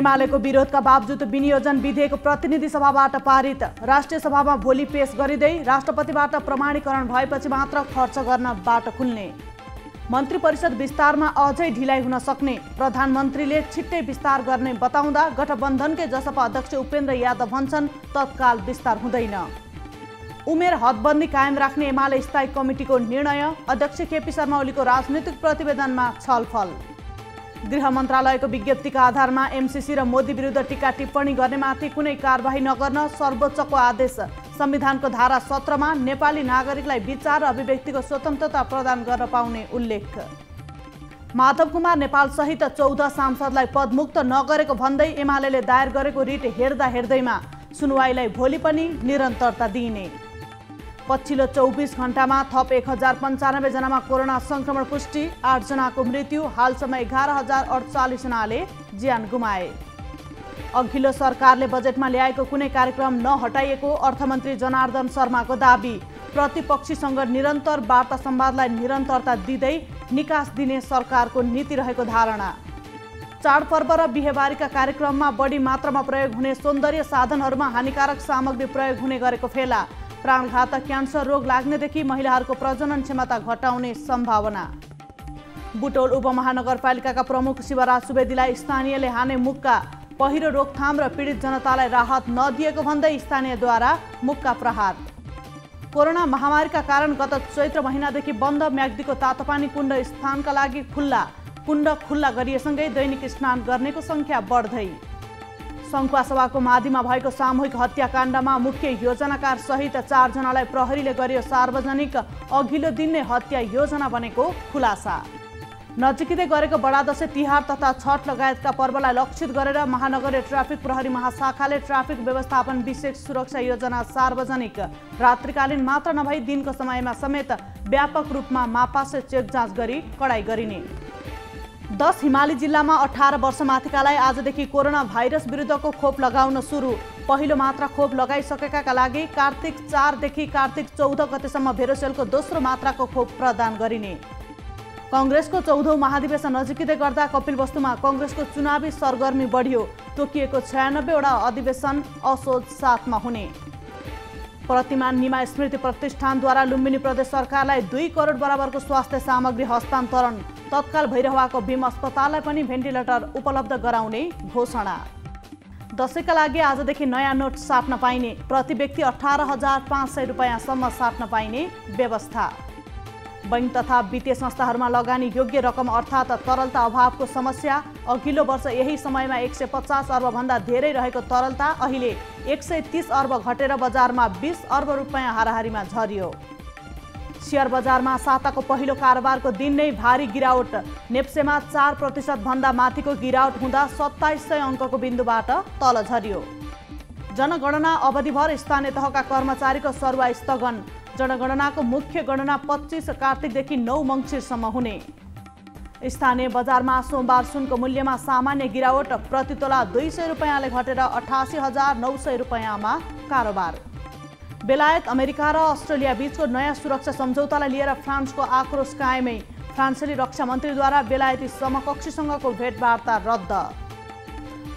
एमालेको विरोधका बावजुद विनियोजन विधेयक प्रतिनिधि सभाबाट पारित। राष्ट्रिय सभामा भोलि पेश गरिँदै राष्ट्रपतिबाट प्रमाणीकरण भएपछि मात्र खर्च गर्न बाटो खुल्ने। मन्त्री परिषद विस्तारमा अझै ढिलाइ हुन सक्ने। प्रधानमन्त्रीले छिट्टै विस्तार गर्ने बताउँदा गठबन्धनकै जसपा अध्यक्ष उपेन्द्र यादव भन्छन् तत्काल विस्तार हुँदैन। उमेर हदबन्दी कायम राख्ने एमाले स्थायी कमिटिको निर्णय। अध्यक्ष केपी शर्मा ओलीको राजनीतिक प्रतिवेदनमा छलफल। गृह मन्त्रालयको विज्ञप्तिका आधारमा एमसीसी र मोदी विरुद्ध टीका टिप्पणी गर्नेमाथि कुनै कारबाही नगर्न सर्वोच्चको आदेश। संविधानको धारा 17मा नेपाली नागरिकलाई विचार र अभिव्यक्तिको स्वतन्त्रता प्रदान गर्न पाउने उल्लेख। माधव कुमार नेपाल सहित 14 सांसदलाई पदमुक्त नगरेको भन्दै एमालेले दायर गरेको रिट हेर्दा हेर्दैमा सुनुवाईलाई भोलि पनि निरन्तरता दिइने। पछिल्लो 24 घण्टामा थप 1095 जनामा कोरोना संक्रमण पुष्टि, 8 जनाको मृत्यु। हालसम्म 11048 जनाले ज्यान गुमाए। अघिल्लो सरकारले बजेटमा ल्याएको कुनै कार्यक्रम नहटाइएको अर्थमन्त्री जनार्दन शर्माको दाबी। प्रतिपक्षीसँग निरन्तर वार्ता सम्वादलाई निरन्तरता दिँदै निकास दिने सरकारको नीति रहेको धारणा। चाडपर्व र बिहेबारीका कार्यक्रममा बढी मात्रामा प्रयोग हुने सौन्दर्य साधनहरूमा हानिकारक सामग्री प्रयोग हुने गरेको फेला। प्राणघातक क्यान्सर रोग लाग्नेदेखि महिलाहरूको प्रजनन क्षमता घटाउने सम्भावना। बुटोल उपमहानगरपालिकाका प्रमुख शिवराज सुवेदीलाई स्थानीयले हाने मुक्का। पहिरो रोकथाम र पीडित जनतालाई राहत नदिएको भन्दै स्थानीयद्वारा मुक्का प्रहार। कोरोना महामारीका कारण गत चैत्र महिनादेखि बन्द म्याग्दीको तातोपानी कुण्ड स्थानका लागि खुल्ला। कुण्ड खुल्ला गरिएसँगै दैनिक स्नान गर्नेको सङ्ख्या बढ्दै। सङ्खुवा सभाको मादीमा भएको सामूहिक हत्याकाण्डमा मुख्य योजनाकार सहित 4 जनालाई प्रहरीले गरियो सार्वजनिक। अघिल्लो दिन नै हत्या योजना बनेको खुलासा। नजिकिँदै गरेको बडा दशैं, तिहार तथा छठ लगायतका पर्वलाई लक्षित गरेर महानगरीय ट्राफिक प्रहरी महाशाखाले ट्राफिक व्यवस्थापन विशेष सुरक्षा योजना सार्वजनिक। रात्रिकालीन मात्र नभई दिनको समयमा समेत व्यापक रूपमा मापासे चेक जाँच गरी कडाई गरिने। 10 हिमाली जिल्लामा 18 वर्षमाथिकालाई आजदेखि कोरोना भाइरस विरुद्धको खोप लगाउन सुरु। पहिलो मात्रा खोप लगाइसकेकाका लागि कार्तिक 4देखि कार्तिक 14 गतेसम्म भेरोसेलको दोस्रो मात्राको खोप प्रदान गरिने। कङ्ग्रेसको 14औं महाधिवेशन नजिकिँदै गर्दा कपिलवस्तुमा कङ्ग्रेसको चुनावी सरगर्मी बढ्यो। तोकिएको 96 वटा अधिवेशन असोज 7 मा हुने। प्रतिमान निमा स्मृति प्रतिष्ठानद्वारा लुम्बिनी प्रदेश सरकारलाई 2 करोड बराबरको स्वास्थ्य सामग्री हस्तान्तरण। तत्काल भइरहेको भीम अस्पताललाई पनि भेन्टिलेटर उपलब्ध गराउने घोषणा। दशैंका लागि आजदेखि नयाँ नोट साट्न पाइने। प्रति व्यक्ति 18,500 रुपैयाँसम्म साट्न पाइने व्यवस्था। बैंक तथा वित्तीय संस्थाहरूमा लगानी योग्य रकम अर्थात् तरलता अभावको समस्या। अघिल्लो वर्ष यही समयमा 150 अर्बभन्दा धेरै रहेको तरलता अहिले 130 अर्ब घटेर बजारमा 20 अर्ब रुपैयाँ हाराहारीमा झरियो। शेयर बजारमा साताको पहिलो कारोबारको दिन नै भारी गिरावट। नेप्सेमा 4%भन्दा माथिको गिरावट हुँदा 2700 अङ्कको बिन्दुबाट तल झरियो। जनगणना अवधिभर स्थानीय तहका कर्मचारीको सरुवा स्थगन। जनगणनाको मुख्य गणना 25 कार्तिकदेखि 9 मङ्सिरसम्म हुने। स्थानीय बजारमा सोमबार सुनको मूल्यमा सामान्य गिरावट। प्रतितोला 200 रुपैयाँले घटेर 88,900 रुपैयाँमा कारोबार। बेलायत, अमेरिका र अस्ट्रेलिया बीचको नयाँ सुरक्षा सम्झौतालाई लिएर फ्रान्सको आक्रोश कायमै। फ्रान्सेली रक्षा मन्त्रीद्वारा बेलायती समकक्षीसँगको भेटवार्ता रद्द।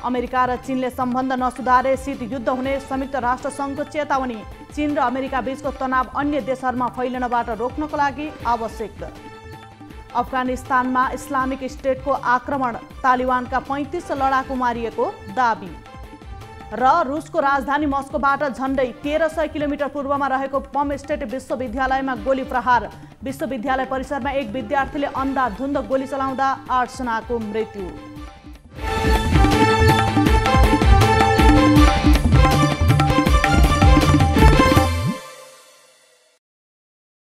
अमेरिका र चीनले सम्बन्ध नसुधारे शीत युद्ध हुने संयुक्त राष्ट्रसङ्घको चेतावनी। चीन र अमेरिका बीचको तनाव अन्य देशहरूमा फैलनबाट रोक्नको लागि आवश्यक। अफगानिस्तानमा इस्लामिक स्टेटको आक्रमण। तालिबानका 35 लडाकु मारिएको दाबी। र रुसको राजधानी मस्कोबाट झण्डै 1300 किलोमिटर पूर्वमा रहेको पम स्टेट विश्वविद्यालयमा गोली प्रहार। विश्वविद्यालय परिसरमा एक विद्यार्थीले अन्धाधुन्ध गोली चलाउँदा 8 जनाको मृत्यु।